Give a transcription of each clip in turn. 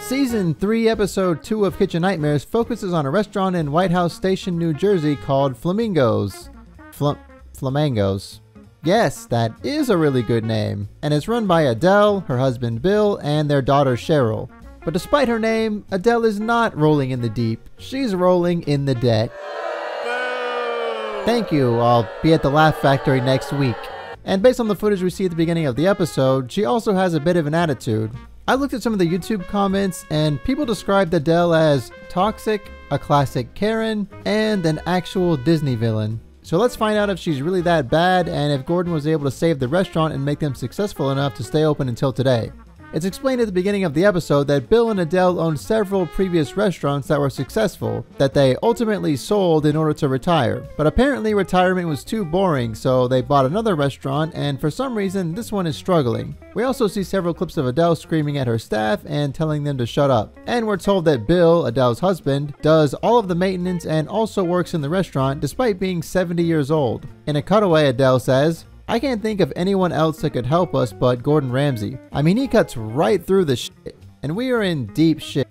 Season 3, Episode 2 of Kitchen Nightmares focuses on a restaurant in White House Station, New Jersey called Flamangos. Flamangos. Yes, that is a really good name. And it's run by Adele, her husband Bill, and their daughter Cheryl. But despite her name, Adele is not rolling in the deep. She's rolling in the debt. Thank you. I'll be at the Laugh Factory next week. And based on the footage we see at the beginning of the episode, she also has a bit of an attitude. I looked at some of the YouTube comments, and people described Adele as toxic, a classic Karen, and an actual Disney villain. So let's find out if she's really that bad and if Gordon was able to save the restaurant and make them successful enough to stay open until today. It's explained at the beginning of the episode that Bill and Adele owned several previous restaurants that were successful, that they ultimately sold in order to retire. But apparently retirement was too boring, so they bought another restaurant, and for some reason this one is struggling. We also see several clips of Adele screaming at her staff and telling them to shut up. And we're told that Bill, Adele's husband, does all of the maintenance and also works in the restaurant despite being 70 years old. In a cutaway, Adele says, "I can't think of anyone else that could help us but Gordon Ramsay." I mean, he cuts right through the shit, and we are in deep shit.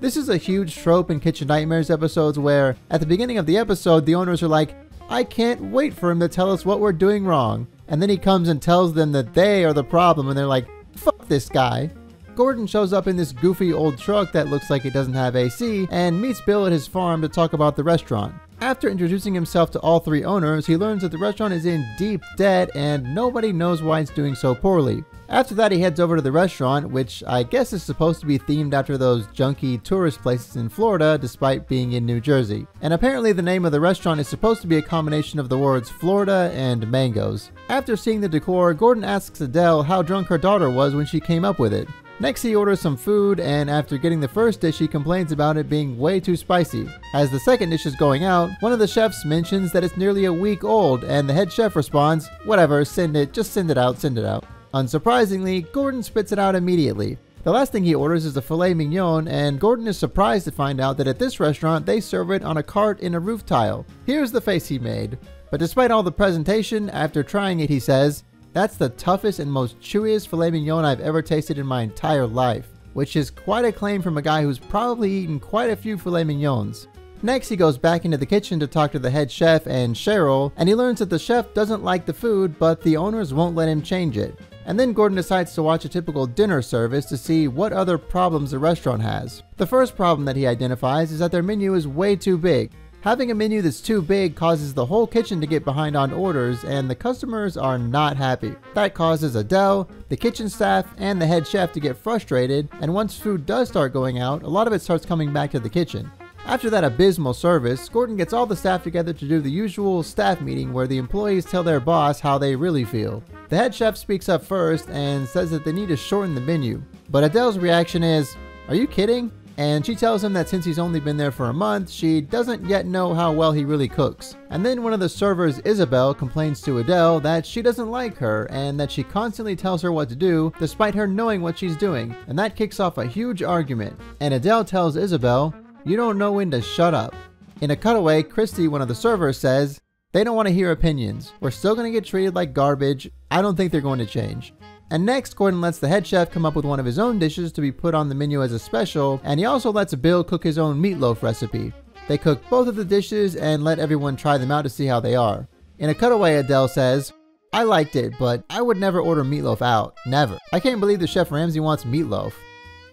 This is a huge trope in Kitchen Nightmares episodes where, at the beginning of the episode, the owners are like, "I can't wait for him to tell us what we're doing wrong." And then he comes and tells them that they are the problem, and they're like, "Fuck this guy." Gordon shows up in this goofy old truck that looks like it doesn't have AC and meets Bill at his farm to talk about the restaurant. After introducing himself to all three owners, he learns that the restaurant is in deep debt and nobody knows why it's doing so poorly. After that, he heads over to the restaurant, which I guess is supposed to be themed after those junky tourist places in Florida despite being in New Jersey. And apparently the name of the restaurant is supposed to be a combination of the words Florida and mangoes. After seeing the decor, Gordon asks Adele how drunk her daughter was when she came up with it. Next, he orders some food, and after getting the first dish, he complains about it being way too spicy. As the second dish is going out, one of the chefs mentions that it's nearly a week old, and the head chef responds, "Whatever, send it, just send it out, send it out." Unsurprisingly, Gordon spits it out immediately. The last thing he orders is a filet mignon, and Gordon is surprised to find out that at this restaurant, they serve it on a cart in a roof tile. Here's the face he made. But despite all the presentation, after trying it, he says, "That's the toughest and most chewiest filet mignon I've ever tasted in my entire life," which is quite a claim from a guy who's probably eaten quite a few filet mignons. Next, he goes back into the kitchen to talk to the head chef and Cheryl, and he learns that the chef doesn't like the food, but the owners won't let him change it. And then Gordon decides to watch a typical dinner service to see what other problems the restaurant has. The first problem that he identifies is that their menu is way too big. Having a menu that's too big causes the whole kitchen to get behind on orders, and the customers are not happy. That causes Adele, the kitchen staff, and the head chef to get frustrated, and once food does start going out, a lot of it starts coming back to the kitchen. After that abysmal service, Gordon gets all the staff together to do the usual staff meeting where the employees tell their boss how they really feel. The head chef speaks up first and says that they need to shorten the menu, but Adele's reaction is, "Are you kidding?" And she tells him that since he's only been there for a month, she doesn't yet know how well he really cooks. And then one of the servers, Isabel, complains to Adele that she doesn't like her and that she constantly tells her what to do despite her knowing what she's doing, and that kicks off a huge argument. And Adele tells Isabel, "You don't know when to shut up." In a cutaway, Christy, one of the servers, says, "They don't want to hear opinions. We're still going to get treated like garbage. I don't think they're going to change." And next, Gordon lets the head chef come up with one of his own dishes to be put on the menu as a special, and he also lets Bill cook his own meatloaf recipe. They cook both of the dishes and let everyone try them out to see how they are. In a cutaway, Adele says, "I liked it, but I would never order meatloaf out. Never. I can't believe that Chef Ramsay wants meatloaf."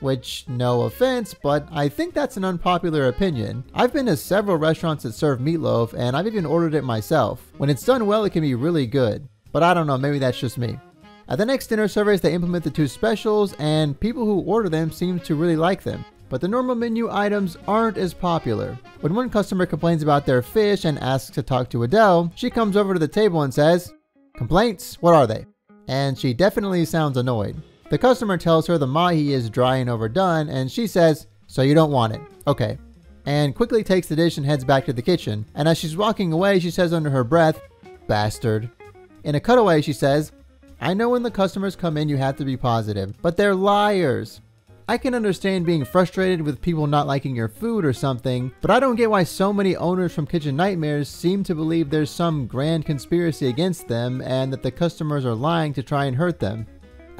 Which, no offense, but I think that's an unpopular opinion. I've been to several restaurants that serve meatloaf, and I've even ordered it myself. When it's done well, it can be really good. But I don't know, maybe that's just me. At the next dinner service, they implement the two specials, and people who order them seem to really like them. But the normal menu items aren't as popular. When one customer complains about their fish and asks to talk to Adele, she comes over to the table and says, "Complaints? What are they?" And she definitely sounds annoyed. The customer tells her the mahi is dry and overdone, and she says, "So you don't want it. Okay." And quickly takes the dish and heads back to the kitchen. And as she's walking away, she says under her breath, "Bastard." In a cutaway, she says, "I know when the customers come in you have to be positive, but they're liars." I can understand being frustrated with people not liking your food or something, but I don't get why so many owners from Kitchen Nightmares seem to believe there's some grand conspiracy against them and that the customers are lying to try and hurt them.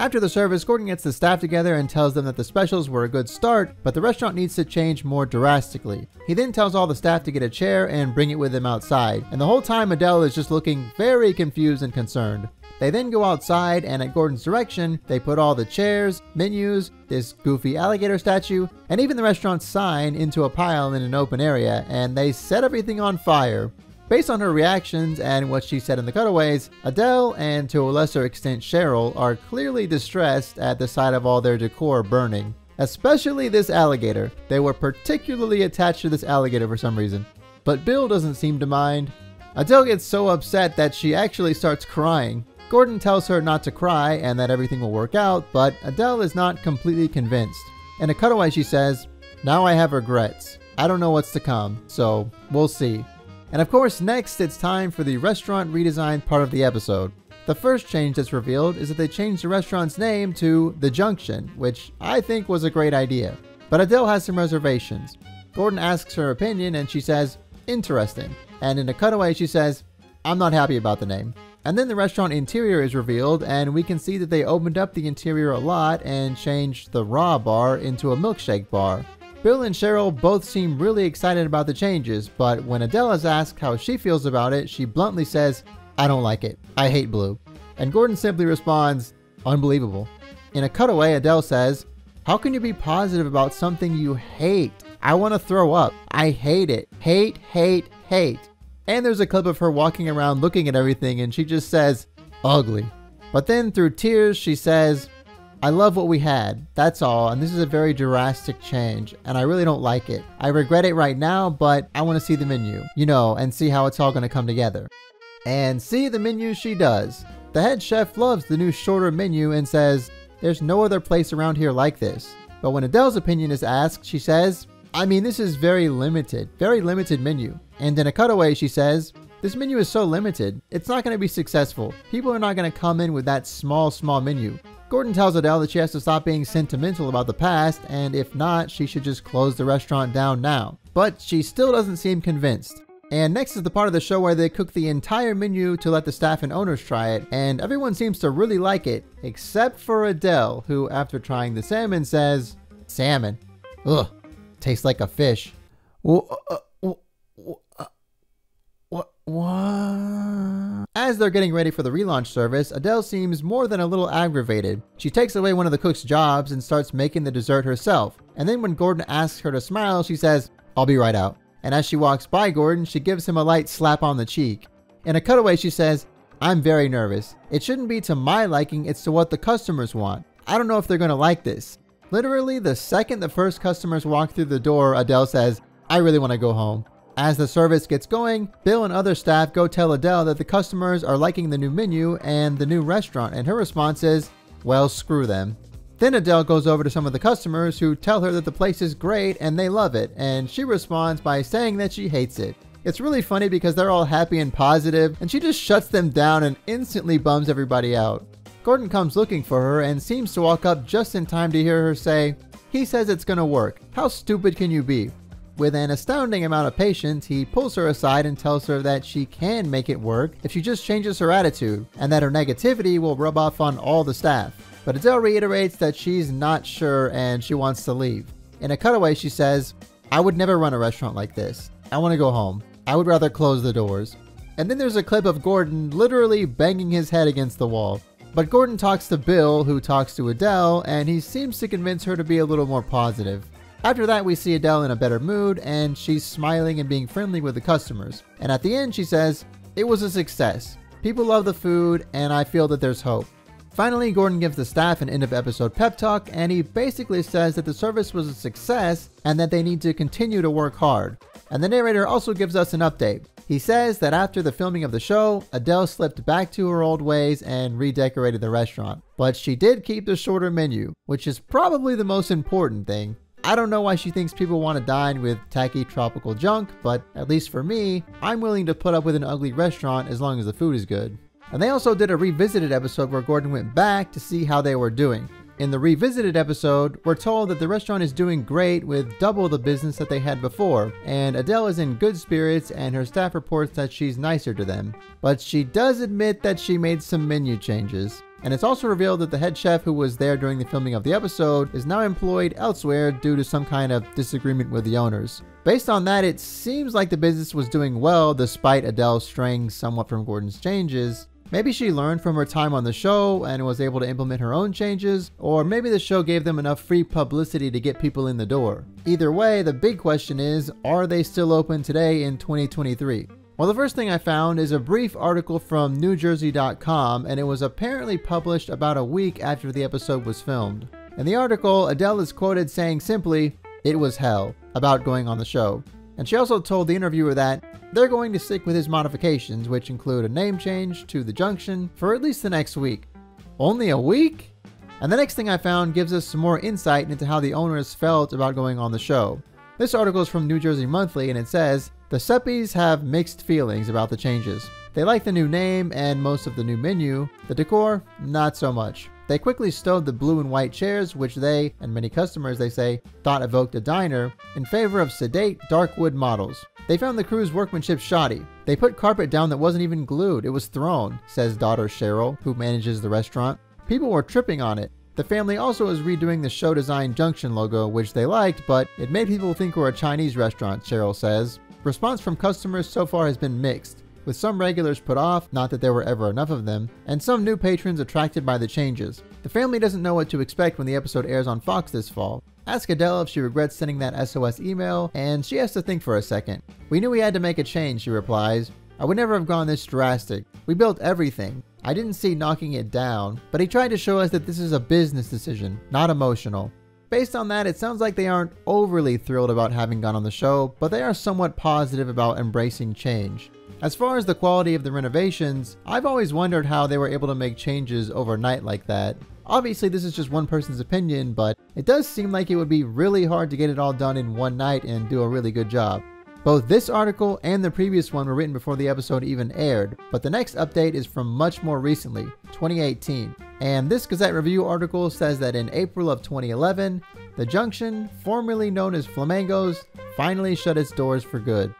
After the service, Gordon gets the staff together and tells them that the specials were a good start, but the restaurant needs to change more drastically. He then tells all the staff to get a chair and bring it with them outside, and the whole time Adele is just looking very confused and concerned. They then go outside, and at Gordon's direction, they put all the chairs, menus, this goofy alligator statue, and even the restaurant's sign into a pile in an open area, and they set everything on fire. Based on her reactions and what she said in the cutaways, Adele, and to a lesser extent Cheryl, are clearly distressed at the sight of all their decor burning. Especially this alligator. They were particularly attached to this alligator for some reason. But Bill doesn't seem to mind. Adele gets so upset that she actually starts crying. Gordon tells her not to cry and that everything will work out, but Adele is not completely convinced. In a cutaway she says, "Now I have regrets. I don't know what's to come, so we'll see." And of course, next it's time for the restaurant redesign part of the episode. The first change that's revealed is that they changed the restaurant's name to The Junction, which I think was a great idea. But Adele has some reservations. Gordon asks her opinion and she says, "Interesting." And in a cutaway she says, "I'm not happy about the name." And then the restaurant interior is revealed, and we can see that they opened up the interior a lot and changed the raw bar into a milkshake bar. Bill and Cheryl both seem really excited about the changes, but when Adele is asked how she feels about it, she bluntly says, "I don't like it. I hate blue." And Gordon simply responds, "Unbelievable." In a cutaway, Adele says, "How can you be positive about something you hate? I want to throw up. I hate it. Hate, hate, hate." And there's a clip of her walking around looking at everything and she just says, "Ugly." But then through tears, she says, "I love what we had, that's all, and this is a very drastic change, and I really don't like it. I regret it right now, but I want to see the menu, you know, and see how it's all going to come together." And see the menu she does. The head chef loves the new shorter menu and says, "There's no other place around here like this." But when Adele's opinion is asked, she says, "I mean, this is very limited menu." And in a cutaway, she says, "This menu is so limited, it's not going to be successful. People are not going to come in with that small menu." Gordon tells Adele that she has to stop being sentimental about the past, and if not, she should just close the restaurant down now. But she still doesn't seem convinced. And next is the part of the show where they cook the entire menu to let the staff and owners try it, and everyone seems to really like it, except for Adele, who after trying the salmon says, "Salmon? Ugh, tastes like a fish." What? As they're getting ready for the relaunch service, Adele seems more than a little aggravated. She takes away one of the cook's jobs and starts making the dessert herself. And then when Gordon asks her to smile, she says, "I'll be right out." And as she walks by Gordon, she gives him a light slap on the cheek. In a cutaway, she says, "I'm very nervous. It shouldn't be to my liking, it's to what the customers want. I don't know if they're going to like this." Literally, the second the first customers walk through the door, Adele says, "I really want to go home." As the service gets going, Bill and other staff go tell Adele that the customers are liking the new menu and the new restaurant, and her response is, "Well, screw them." Then Adele goes over to some of the customers who tell her that the place is great and they love it, and she responds by saying that she hates it. It's really funny because they're all happy and positive, and she just shuts them down and instantly bums everybody out. Gordon comes looking for her and seems to walk up just in time to hear her say, "He says it's gonna work. How stupid can you be?" With an astounding amount of patience, he pulls her aside and tells her that she can make it work if she just changes her attitude, and that her negativity will rub off on all the staff. But Adele reiterates that she's not sure and she wants to leave. In a cutaway, she says, "I would never run a restaurant like this. I want to go home. I would rather close the doors." And then there's a clip of Gordon literally banging his head against the wall. But Gordon talks to Bill, who talks to Adele, and he seems to convince her to be a little more positive. After that, we see Adele in a better mood, and she's smiling and being friendly with the customers. And at the end, she says, "It was a success. People love the food, and I feel that there's hope." Finally, Gordon gives the staff an end-of-episode pep talk, and he basically says that the service was a success and that they need to continue to work hard. And the narrator also gives us an update. He says that after the filming of the show, Adele slipped back to her old ways and redecorated the restaurant. But she did keep the shorter menu, which is probably the most important thing. I don't know why she thinks people want to dine with tacky tropical junk, but at least for me, I'm willing to put up with an ugly restaurant as long as the food is good. And they also did a revisited episode where Gordon went back to see how they were doing. In the revisited episode, we're told that the restaurant is doing great with double the business that they had before, and Adele is in good spirits and her staff reports that she's nicer to them. But she does admit that she made some menu changes. And it's also revealed that the head chef who was there during the filming of the episode is now employed elsewhere due to some kind of disagreement with the owners. Based on that, it seems like the business was doing well despite Adele straying somewhat from Gordon's changes. Maybe she learned from her time on the show and was able to implement her own changes, or maybe the show gave them enough free publicity to get people in the door. Either way, the big question is, are they still open today in 2023? Well, the first thing I found is a brief article from NewJersey.com, and it was apparently published about a week after the episode was filmed. In the article, Adele is quoted saying simply, "It was hell," about going on the show. And she also told the interviewer that they're going to stick with his modifications, which include a name change to The Junction for at least the next week. Only a week? And the next thing I found gives us some more insight into how the owners felt about going on the show. This article is from New Jersey Monthly, and it says, "The Csepi's have mixed feelings about the changes. They like the new name and most of the new menu. The decor, not so much. They quickly stowed the blue and white chairs, which they, and many customers they say, thought evoked a diner, in favor of sedate dark wood models. They found the crew's workmanship shoddy. They put carpet down that wasn't even glued, it was thrown," says daughter Cheryl, who manages the restaurant. "People were tripping on it. The family also is redoing the show design Junction logo, which they liked, but it made people think we're a Chinese restaurant," Cheryl says. Response from customers so far has been mixed, with some regulars put off, not that there were ever enough of them, and some new patrons attracted by the changes. The family doesn't know what to expect when the episode airs on Fox this fall. Ask Adele if she regrets sending that SOS email, and she has to think for a second. "We knew we had to make a change," she replies. "I would never have gone this drastic. We built everything. I didn't see knocking it down, but he tried to show us that this is a business decision, not emotional." Based on that, it sounds like they aren't overly thrilled about having gone on the show, but they are somewhat positive about embracing change. As far as the quality of the renovations, I've always wondered how they were able to make changes overnight like that. Obviously, this is just one person's opinion, but it does seem like it would be really hard to get it all done in one night and do a really good job. Both this article and the previous one were written before the episode even aired, but the next update is from much more recently, 2018. And this Gazette Review article says that in April of 2011, The Junction, formerly known as Flamangos, finally shut its doors for good.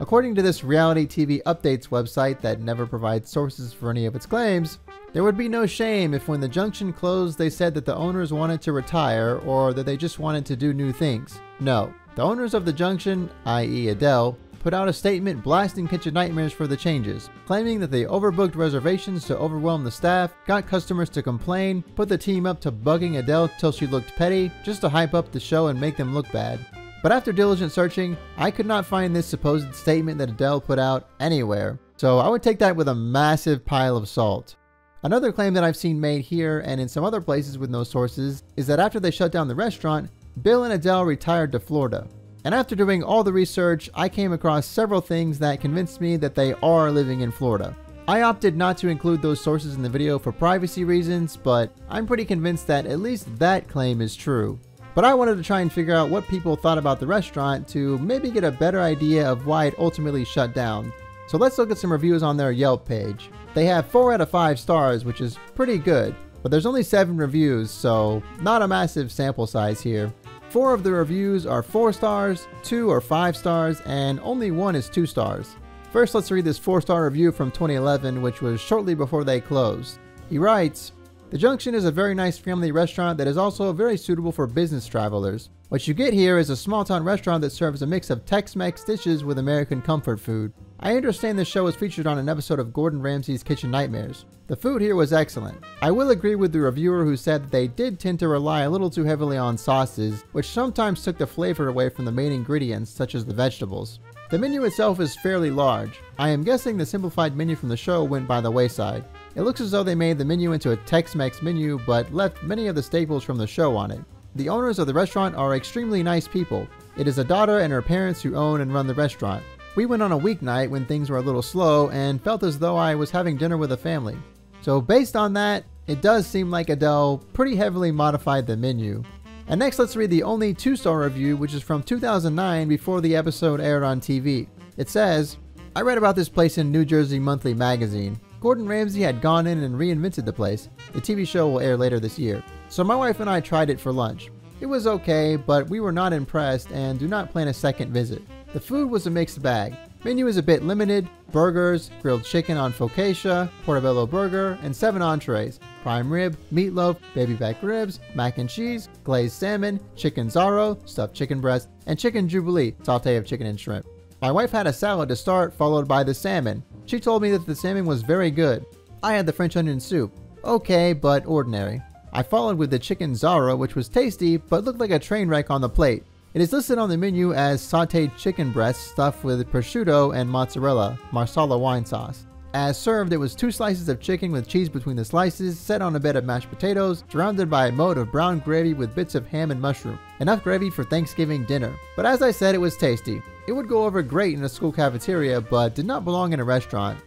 According to this Reality TV Updates website that never provides sources for any of its claims, there would be no shame if when The Junction closed they said that the owners wanted to retire or that they just wanted to do new things. No, the owners of The Junction, i.e. Adele, put out a statement blasting Kitchen Nightmares for the changes, claiming that they overbooked reservations to overwhelm the staff, got customers to complain, put the team up to bugging Adele till she looked petty, just to hype up the show and make them look bad. But after diligent searching, I could not find this supposed statement that Adele put out anywhere, so I would take that with a massive pile of salt. Another claim that I've seen made here and in some other places with no sources is that after they shut down the restaurant, Bill and Adele retired to Florida. And after doing all the research, I came across several things that convinced me that they are living in Florida. I opted not to include those sources in the video for privacy reasons, but I'm pretty convinced that at least that claim is true. But I wanted to try and figure out what people thought about the restaurant to maybe get a better idea of why it ultimately shut down. So let's look at some reviews on their Yelp page. They have 4 out of 5 stars, which is pretty good, but there's only 7 reviews, so not a massive sample size here. 4 of the reviews are 4 stars, 2 are 5 stars, and only 1 is 2 stars. First, let's read this 4-star review from 2011, which was shortly before they closed. He writes, "The Junction is a very nice family restaurant that is also very suitable for business travelers. What you get here is a small-town restaurant that serves a mix of Tex-Mex dishes with American comfort food. I understand this show was featured on an episode of Gordon Ramsay's Kitchen Nightmares. The food here was excellent. I will agree with the reviewer who said that they did tend to rely a little too heavily on sauces, which sometimes took the flavor away from the main ingredients, such as the vegetables. The menu itself is fairly large. I am guessing the simplified menu from the show went by the wayside. It looks as though they made the menu into a Tex-Mex menu, but left many of the staples from the show on it. The owners of the restaurant are extremely nice people. It is a daughter and her parents who own and run the restaurant. We went on a weeknight when things were a little slow and felt as though I was having dinner with a family." So based on that, it does seem like Adele pretty heavily modified the menu. And next, let's read the only 2-star review, which is from 2009 before the episode aired on TV. It says, "I read about this place in New Jersey Monthly magazine. Gordon Ramsay had gone in and reinvented the place. The TV show will air later this year. So my wife and I tried it for lunch. It was okay, but we were not impressed and do not plan a second visit. The food was a mixed bag. Menu is a bit limited. burgers, grilled chicken on focaccia, portobello burger, and 7 entrees, prime rib, meatloaf, baby back ribs, mac and cheese, glazed salmon, chicken Zorro, stuffed chicken breast, and chicken jubilee, saute of chicken and shrimp. My wife had a salad to start, followed by the salmon. She told me that the salmon was very good. I had the French onion soup. Okay, but ordinary. I followed with the chicken Zorro, which was tasty, but looked like a train wreck on the plate. It is listed on the menu as sauteed chicken breast stuffed with prosciutto and mozzarella, marsala wine sauce. As served, it was 2 slices of chicken with cheese between the slices, set on a bed of mashed potatoes, surrounded by a moat of brown gravy with bits of ham and mushroom. Enough gravy for Thanksgiving dinner. But as I said, it was tasty. It would go over great in a school cafeteria, but did not belong in a restaurant.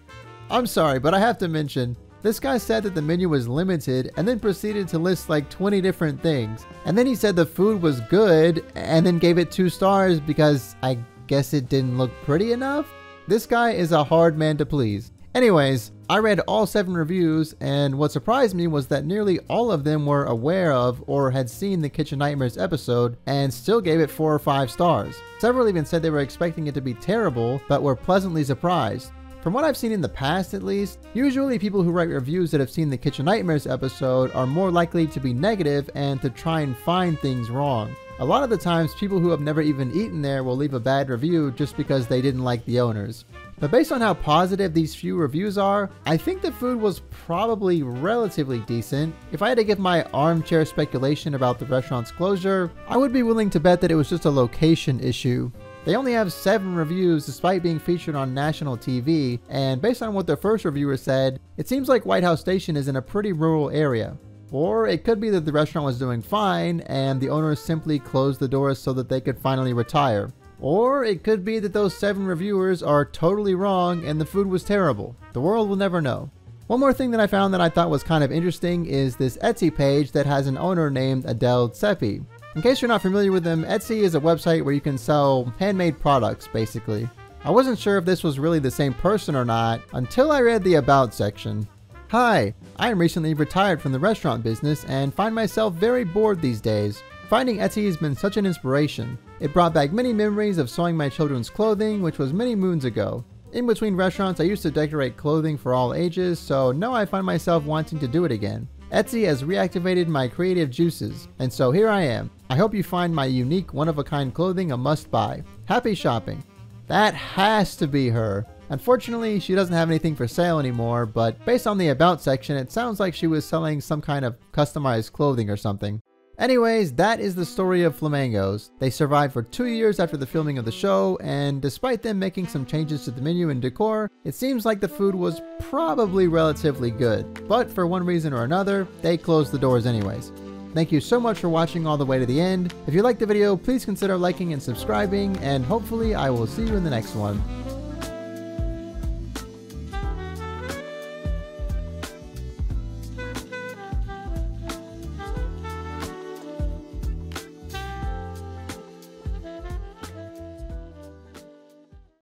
I'm sorry, but I have to mention, this guy said that the menu was limited and then proceeded to list like 20 different things. And then he said the food was good and then gave it 2 stars because I guess it didn't look pretty enough? This guy is a hard man to please. Anyways, I read all 7 reviews, and what surprised me was that nearly all of them were aware of or had seen the Kitchen Nightmares episode and still gave it 4 or 5 stars. Several even said they were expecting it to be terrible but were pleasantly surprised. From what I've seen in the past at least, usually people who write reviews that have seen the Kitchen Nightmares episode are more likely to be negative and to try and find things wrong. A lot of the times, people who have never even eaten there will leave a bad review just because they didn't like the owners. But based on how positive these few reviews are, I think the food was probably relatively decent. If I had to give my armchair speculation about the restaurant's closure, I would be willing to bet that it was just a location issue. They only have 7 reviews despite being featured on national TV, and based on what their first reviewer said, it seems like White House Station is in a pretty rural area. Or it could be that the restaurant was doing fine and the owners simply closed the doors so that they could finally retire. Or it could be that those 7 reviewers are totally wrong and the food was terrible. The world will never know. One more thing that I found that I thought was kind of interesting is this Etsy page that has an owner named Adele Csepi. In case you're not familiar with them, Etsy is a website where you can sell handmade products, basically. I wasn't sure if this was really the same person or not until I read the About section. Hi, I am recently retired from the restaurant business and find myself very bored these days. Finding Etsy has been such an inspiration. It brought back many memories of sewing my children's clothing, which was many moons ago. In between restaurants, I used to decorate clothing for all ages, so now I find myself wanting to do it again. Etsy has reactivated my creative juices, and so here I am. I hope you find my unique, one-of-a-kind clothing a must-buy. Happy shopping. That has to be her. Unfortunately, she doesn't have anything for sale anymore, but based on the About section, it sounds like she was selling some kind of customized clothing or something. Anyways, that is the story of Flamangos. They survived for 2 years after the filming of the show, and despite them making some changes to the menu and decor, it seems like the food was probably relatively good. But for one reason or another, they closed the doors anyways. Thank you so much for watching all the way to the end. If you liked the video, please consider liking and subscribing, and hopefully I will see you in the next one.